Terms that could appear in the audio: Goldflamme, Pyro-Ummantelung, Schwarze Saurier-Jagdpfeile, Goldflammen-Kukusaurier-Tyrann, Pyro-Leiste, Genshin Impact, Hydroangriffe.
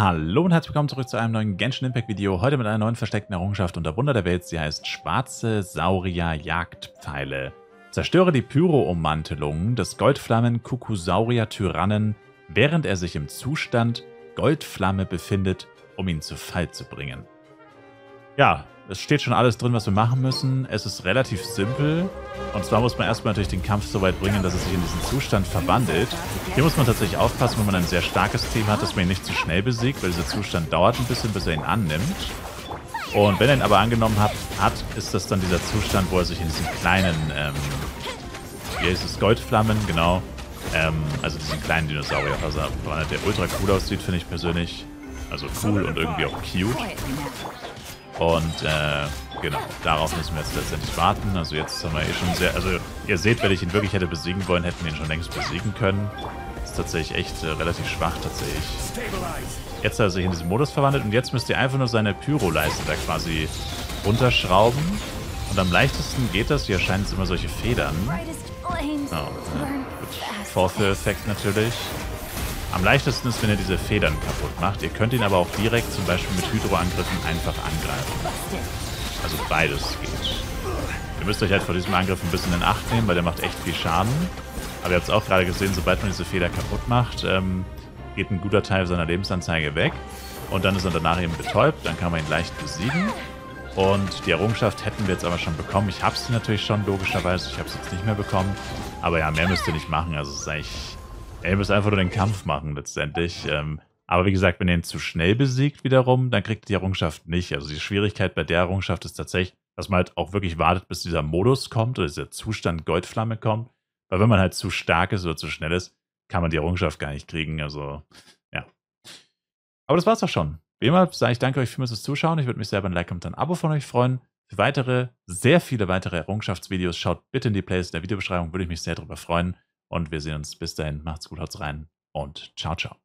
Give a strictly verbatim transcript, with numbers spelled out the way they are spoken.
Hallo und herzlich willkommen zurück zu einem neuen Genshin Impact Video. Heute mit einer neuen versteckten Errungenschaft unter Wunder der Welt. Sie heißt Schwarze Saurier-Jagdpfeile. Zerstöre die Pyro-Ummantelung des Goldflammen-Kukusaurier-Tyrannen, während er sich im Zustand Goldflamme befindet, um ihn zu Fall zu bringen. Ja, es steht schon alles drin, was wir machen müssen. Es ist relativ simpel. Und zwar muss man erstmal natürlich den Kampf so weit bringen, dass es sich in diesen Zustand verwandelt. Hier muss man tatsächlich aufpassen, wenn man ein sehr starkes Team hat, dass man ihn nicht zu schnell besiegt, weil dieser Zustand dauert ein bisschen, bis er ihn annimmt. Und wenn er ihn aber angenommen hat, hat ist das dann dieser Zustand, wo er sich in diesen kleinen, ähm, hier ist es Goldflammen, genau, ähm, also diesen kleinen Dinosaurier verwandelt, der ultra cool aussieht, finde ich persönlich. Also cool und irgendwie auch cute. Und, äh, genau, darauf müssen wir jetzt letztendlich warten. Also jetzt haben wir eh schon sehr, also ihr seht, wenn ich ihn wirklich hätte besiegen wollen, hätten wir ihn schon längst besiegen können. Ist tatsächlich echt äh, relativ schwach, tatsächlich. Jetzt hat er sich in diesen Modus verwandelt und jetzt müsst ihr einfach nur seine Pyro-Leiste da quasi runterschrauben. Und am leichtesten geht das, hier erscheinen jetzt immer solche Federn. Oh, ne? Vorführeffekt natürlich. Am leichtesten ist, wenn ihr diese Federn kaputt macht. Ihr könnt ihn aber auch direkt zum Beispiel mit Hydroangriffen einfach angreifen. Also beides geht. Ihr müsst euch halt vor diesem Angriff ein bisschen in Acht nehmen, weil der macht echt viel Schaden. Aber ihr habt es auch gerade gesehen, sobald man diese Feder kaputt macht, ähm, geht ein guter Teil seiner Lebensanzeige weg. Und dann ist er danach eben betäubt, dann kann man ihn leicht besiegen. Und die Errungenschaft hätten wir jetzt aber schon bekommen. Ich habe sie natürlich schon, logischerweise. Ich habe es jetzt nicht mehr bekommen. Aber ja, mehr müsst ihr nicht machen. Also es ist eigentlich... Ihr müsst einfach nur den Kampf machen, letztendlich. Ähm, aber wie gesagt, wenn ihr ihn zu schnell besiegt wiederum, dann kriegt ihr die Errungenschaft nicht. Also die Schwierigkeit bei der Errungenschaft ist tatsächlich, dass man halt auch wirklich wartet, bis dieser Modus kommt oder dieser Zustand Goldflamme kommt. Weil wenn man halt zu stark ist oder zu schnell ist, kann man die Errungenschaft gar nicht kriegen. Also, ja. Aber das war's doch schon. Wie immer sage ich danke euch vielmals fürs Zuschauen. Ich würde mich selber ein Like und ein Abo von euch freuen. Für weitere, sehr viele weitere Errungenschaftsvideos schaut bitte in die Playlist in der Videobeschreibung. Würde ich mich sehr darüber freuen. Und wir sehen uns bis dahin. Macht's gut, haut's rein und ciao, ciao.